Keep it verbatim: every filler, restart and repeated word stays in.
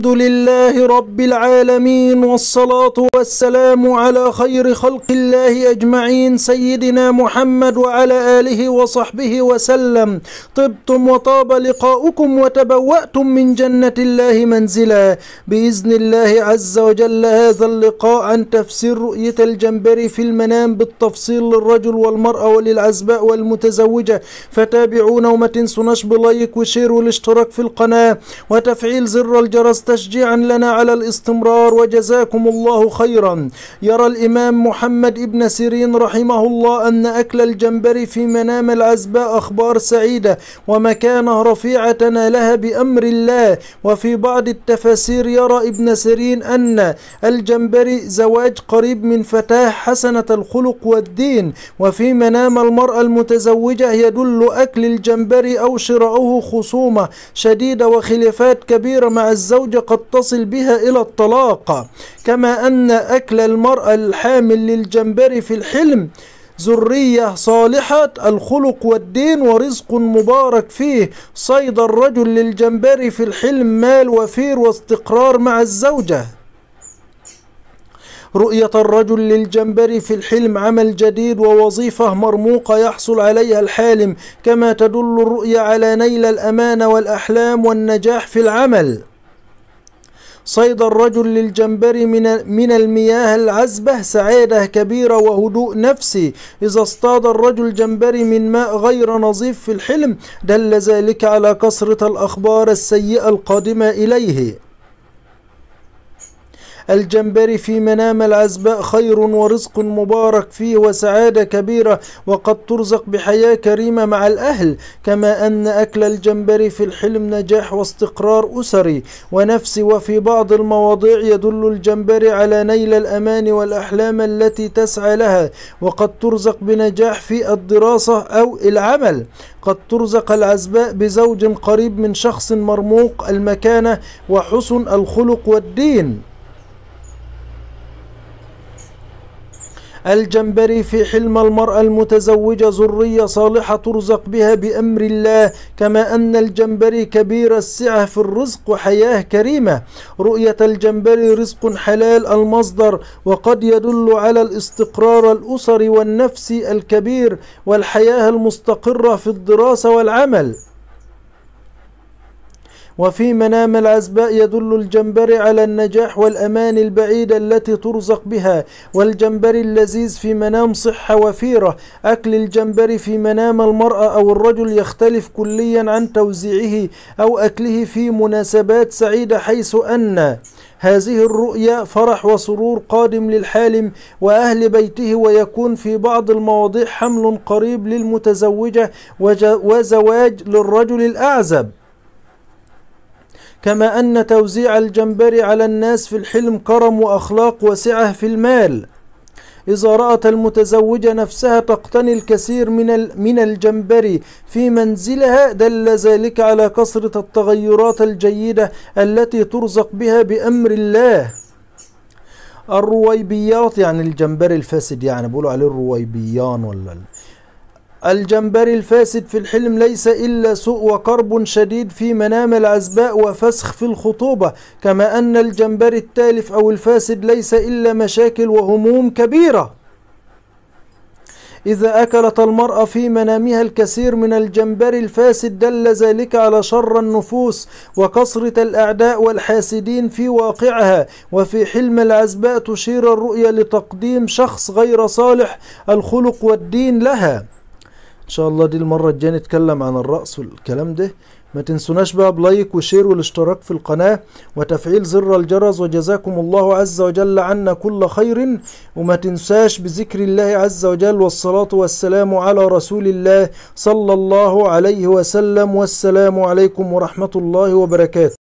الحمد لله رب العالمين، والصلاة والسلام على خير خلق الله أجمعين سيدنا محمد وعلى آله وصحبه وسلم. طبتم وطاب لقاؤكم وتبوأتم من جنة الله منزلا بإذن الله عز وجل. هذا اللقاء عن تفسير رؤية الجمبري في المنام بالتفصيل للرجل والمرأة وللعزباء والمتزوجة، فتابعونا وما تنسوا نشر لايك وشير والاشتراك في القناة وتفعيل زر الجرس تشجيعا لنا على الاستمرار، وجزاكم الله خيرا. يرى الإمام محمد ابن سيرين رحمه الله أن أكل الجمبري في منام العزباء أخبار سعيدة ومكانة رفيعة نالها بأمر الله. وفي بعض التفاسير يرى ابن سيرين أن الجمبري زواج قريب من فتاة حسنة الخلق والدين، وفي منام المرأة المتزوجة يدل أكل الجمبري أو شراؤه خصومة شديدة وخلافات كبيرة مع الزوج قد تصل بها إلى الطلاق. كما أن أكل المرأة الحامل للجمبري في الحلم ذرية صالحة الخلق والدين ورزق مبارك فيه. صيد الرجل للجمبري في الحلم مال وفير واستقرار مع الزوجة. رؤية الرجل للجمبري في الحلم عمل جديد ووظيفة مرموقة يحصل عليها الحالم، كما تدل الرؤية على نيل الأمانة والأحلام والنجاح في العمل. صيد الرجل للجمبري من المياه العذبة سعادة كبيرة وهدوء نفسي. إذا اصطاد الرجل جمبري من ماء غير نظيف في الحلم دل ذلك على كثرة الأخبار السيئة القادمة إليه. الجمبري في منام العزباء خير ورزق مبارك فيه وسعادة كبيرة، وقد ترزق بحياة كريمة مع الأهل. كما أن أكل الجمبري في الحلم نجاح واستقرار أسري ونفسي. وفي بعض المواضيع يدل الجمبري على نيل الأمان والأحلام التي تسعى لها، وقد ترزق بنجاح في الدراسة أو العمل. قد ترزق العزباء بزوج قريب من شخص مرموق المكانة وحسن الخلق والدين. الجمبري في حلم المرأة المتزوجة ذرية صالحة ترزق بها بأمر الله. كما أن الجمبري كبير السعة في الرزق وحياة كريمة. رؤية الجمبري رزق حلال المصدر، وقد يدل على الاستقرار الأسري والنفسي الكبير والحياة المستقرة في الدراسة والعمل. وفي منام العزباء يدل الجمبري على النجاح والأمان البعيدة التي ترزق بها. والجمبري اللذيذ في منام صحة وفيرة. أكل الجمبري في منام المرأة أو الرجل يختلف كليا عن توزيعه أو أكله في مناسبات سعيدة، حيث أن هذه الرؤيا فرح وسرور قادم للحالم وأهل بيته، ويكون في بعض المواضيع حمل قريب للمتزوجة وزواج للرجل الأعزب. كما أن توزيع الجمبري على الناس في الحلم كرم وأخلاق وسعة في المال. إذا رأت المتزوجة نفسها تقتني الكثير من من الجمبري في منزلها دل ذلك على كثرة التغيرات الجيدة التي ترزق بها بأمر الله. الرويبيات يعني الجمبري الفاسد، يعني بيقولوا عليه الرويبيان ولا الجمبري الفاسد في الحلم ليس إلا سوء وكرب شديد في منام العزباء وفسخ في الخطوبة. كما أن الجمبري التالف أو الفاسد ليس إلا مشاكل وهموم كبيرة. إذا أكلت المرأة في منامها الكثير من الجمبري الفاسد دل ذلك على شر النفوس وكثرة الأعداء والحاسدين في واقعها. وفي حلم العزباء تشير الرؤيا لتقديم شخص غير صالح الخلق والدين لها. ان شاء الله دي المرة الجاية نتكلم عن الرأس والكلام ده. ما تنسوناش بقى بلايك وشير والاشتراك في القناة وتفعيل زر الجرس، وجزاكم الله عز وجل عنا كل خير. وما تنساش بذكر الله عز وجل، والصلاة والسلام على رسول الله صلى الله عليه وسلم، والسلام عليكم ورحمة الله وبركاته.